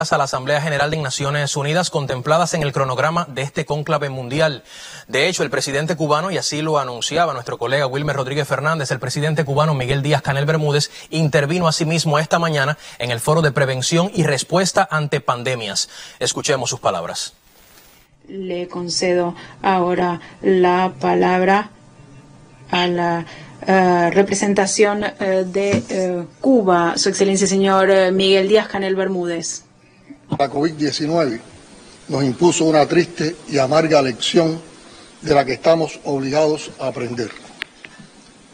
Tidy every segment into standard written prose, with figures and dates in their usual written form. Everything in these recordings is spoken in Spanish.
A la Asamblea General de Naciones Unidas contempladas en el cronograma de este cónclave mundial. De hecho, el presidente cubano, y así lo anunciaba nuestro colega Wilmer Rodríguez Fernández, el presidente cubano Miguel Díaz Canel Bermúdez intervino asimismo esta mañana en el Foro de Prevención y Respuesta ante Pandemias. Escuchemos sus palabras. Le concedo ahora la palabra a la representación de Cuba, Su Excelencia señor Miguel Díaz Canel Bermúdez. La COVID-19 nos impuso una triste y amarga lección de la que estamos obligados a aprender.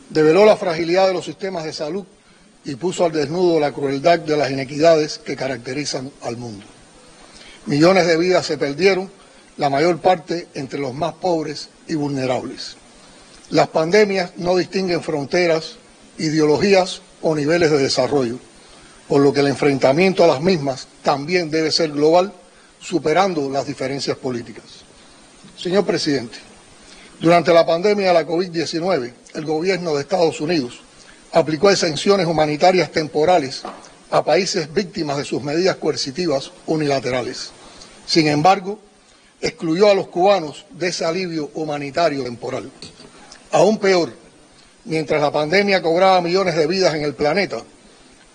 Develó la fragilidad de los sistemas de salud y puso al desnudo la crueldad de las inequidades que caracterizan al mundo. Millones de vidas se perdieron, la mayor parte entre los más pobres y vulnerables. Las pandemias no distinguen fronteras, ideologías o niveles de desarrollo, por lo que el enfrentamiento a las mismas también debe ser global, superando las diferencias políticas. Señor presidente, durante la pandemia de la COVID-19, el gobierno de Estados Unidos aplicó exenciones humanitarias temporales a países víctimas de sus medidas coercitivas unilaterales. Sin embargo, excluyó a los cubanos de ese alivio humanitario temporal. Aún peor, mientras la pandemia cobraba millones de vidas en el planeta,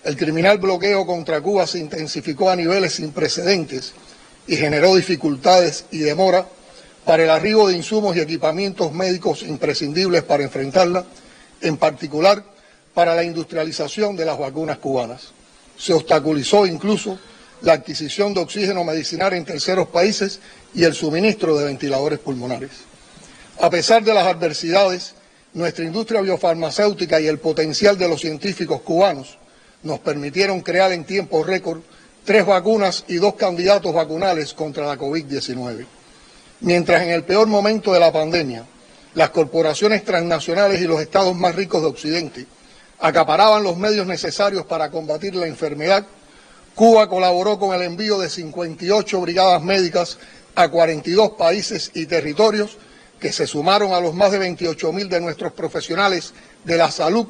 el criminal bloqueo contra Cuba se intensificó a niveles sin precedentes y generó dificultades y demora para el arribo de insumos y equipamientos médicos imprescindibles para enfrentarla, en particular para la industrialización de las vacunas cubanas. Se obstaculizó incluso la adquisición de oxígeno medicinal en terceros países y el suministro de ventiladores pulmonares. A pesar de las adversidades, nuestra industria biofarmacéutica y el potencial de los científicos cubanos nos permitieron crear en tiempo récord 3 vacunas y 2 candidatos vacunales contra la COVID-19. Mientras en el peor momento de la pandemia, las corporaciones transnacionales y los estados más ricos de Occidente acaparaban los medios necesarios para combatir la enfermedad, Cuba colaboró con el envío de 58 brigadas médicas a 42 países y territorios que se sumaron a los más de 28.000 de nuestros profesionales de la salud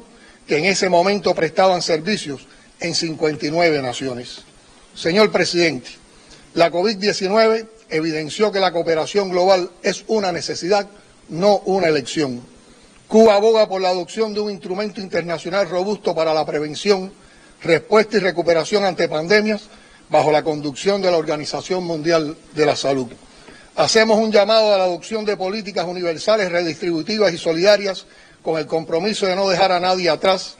que en ese momento prestaban servicios en 59 naciones. Señor presidente, la COVID-19 evidenció que la cooperación global es una necesidad, no una elección. Cuba aboga por la adopción de un instrumento internacional robusto para la prevención, respuesta y recuperación ante pandemias bajo la conducción de la Organización Mundial de la Salud. Hacemos un llamado a la adopción de políticas universales, redistributivas y solidarias con el compromiso de no dejar a nadie atrás.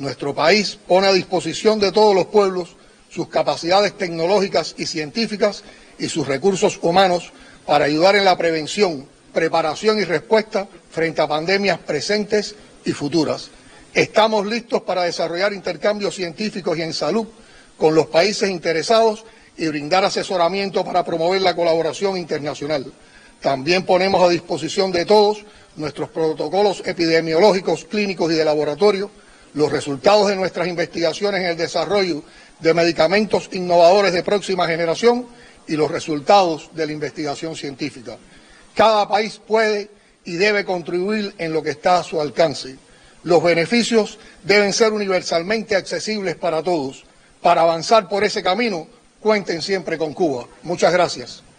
Nuestro país pone a disposición de todos los pueblos sus capacidades tecnológicas y científicas y sus recursos humanos para ayudar en la prevención, preparación y respuesta frente a pandemias presentes y futuras. Estamos listos para desarrollar intercambios científicos y en salud con los países interesados y brindar asesoramiento para promover la colaboración internacional. También ponemos a disposición de todos nuestros protocolos epidemiológicos, clínicos y de laboratorio, los resultados de nuestras investigaciones en el desarrollo de medicamentos innovadores de próxima generación y los resultados de la investigación científica. Cada país puede y debe contribuir en lo que está a su alcance. Los beneficios deben ser universalmente accesibles para todos. Para avanzar por ese camino, cuenten siempre con Cuba. Muchas gracias.